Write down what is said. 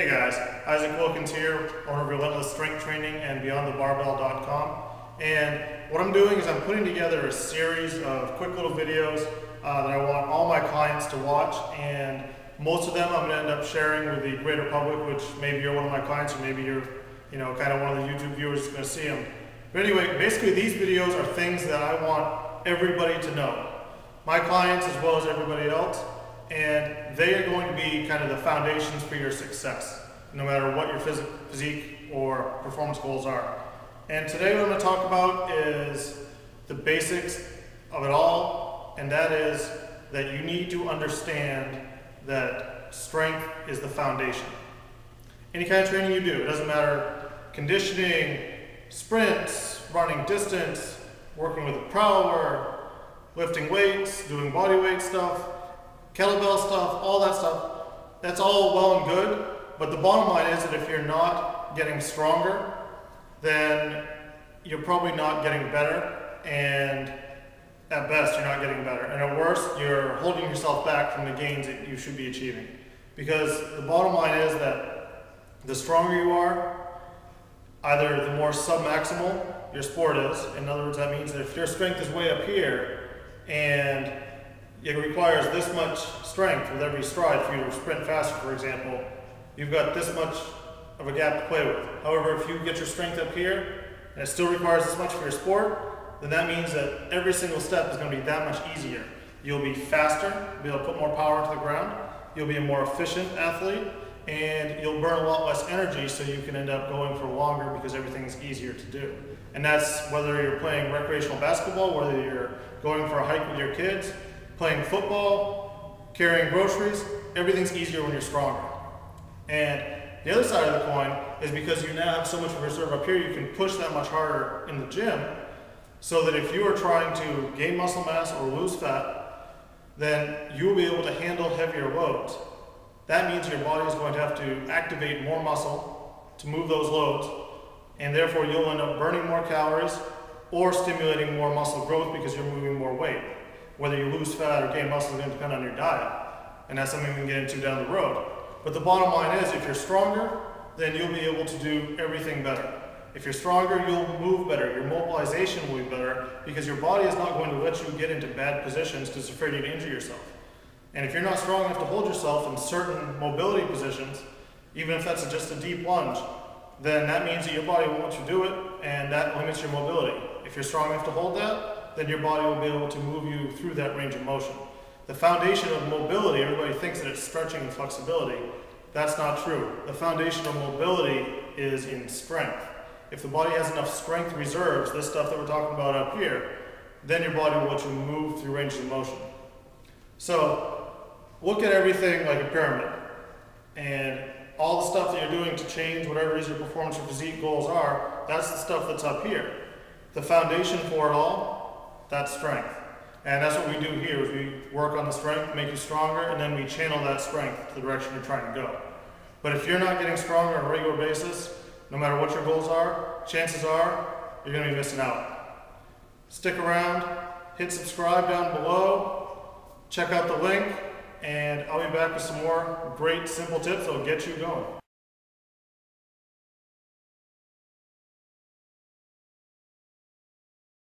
Hey guys, Isaac Wilkins here, owner of Relentless Strength Training and BeyondTheBarbell.com. And what I'm doing is I'm putting together a series of quick little videos that I want all my clients to watch, and most of them I'm going to end up sharing with the greater public, which maybe you're one of my clients or maybe you're kind of one of the YouTube viewers going to see them. But anyway, basically these videos are things that I want everybody to know. My clients as well as everybody else. And they are going to be kind of the foundations for your success, no matter what your physique or performance goals are. And today what I'm going to talk about is the basics of it all, and that is that you need to understand that strength is the foundation. Any kind of training you do, it doesn't matter, conditioning, sprints, running distance, working with a prower, lifting weights, doing body weight stuff, kettlebell stuff, all that stuff, that's all well and good, but the bottom line is that if you're not getting stronger, then you're probably not getting better, and at best you're not getting better, and at worst you're holding yourself back from the gains that you should be achieving. Because the bottom line is that the stronger you are, either the more submaximal your sport is. In other words, that means that if your strength is way up here and it requires this much strength with every stride for you to sprint faster, for example, you've got this much of a gap to play with. However, if you get your strength up here and it still requires this much for your sport, then that means that every single step is going to be that much easier. You'll be faster, you'll be able to put more power into the ground, you'll be a more efficient athlete, and you'll burn a lot less energy, so you can end up going for longer because everything's easier to do. And that's whether you're playing recreational basketball, whether you're going for a hike with your kids, playing football, carrying groceries, everything's easier when you're stronger. And the other side of the coin is because you now have so much of a reserve up here, you can push that much harder in the gym, so that if you are trying to gain muscle mass or lose fat, then you will be able to handle heavier loads. That means your body is going to have to activate more muscle to move those loads, and therefore you'll end up burning more calories or stimulating more muscle growth because you're moving more weight. Whether you lose fat or gain muscle is going to depend on your diet, and that's something we can get into down the road. But the bottom line is, if you're stronger, then you'll be able to do everything better. If you're stronger, you'll move better, your mobilization will be better, because your body is not going to let you get into bad positions because it's afraid you'd injure yourself. And if you're not strong enough to hold yourself in certain mobility positions, even if that's just a deep lunge, then that means that your body won't let you do it, and that limits your mobility. If you're strong enough to hold that, then your body will be able to move you through that range of motion. The foundation of mobility, everybody thinks that it's stretching and flexibility. That's not true. The foundation of mobility is in strength. If the body has enough strength reserves, this stuff that we're talking about up here, then your body will let you move through ranges of motion. So look at everything like a pyramid, and all the stuff that you're doing to change whatever it is your performance or physique goals are, that's the stuff that's up here. The foundation for it all, that's strength. And that's what we do here, is we work on the strength, make you stronger, and then we channel that strength to the direction you're trying to go. But if you're not getting stronger on a regular basis, no matter what your goals are, chances are you're going to be missing out. Stick around, hit subscribe down below, check out the link, and I'll be back with some more great simple tips that will get you going.